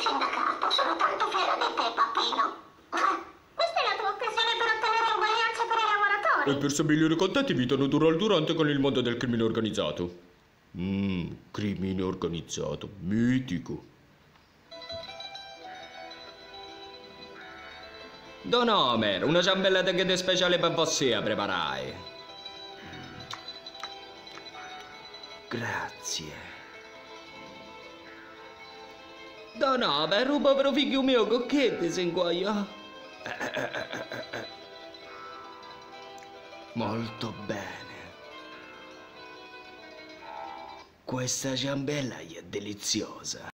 sindacato. Sono tanto fiera di te, papino. Questa è la tua occasione per ottenere uguaglianza per i lavoratori. E per stabilire contatti vi tengo duro al durante con il mondo del crimine organizzato. Crimine organizzato, mitico. Don Homer, una ciambellata che te speciale per voi a preparare. Grazie. Don Homer, rubo per figlio mio, cocchette se inguaio. Molto bene. Questa ciambella è deliziosa.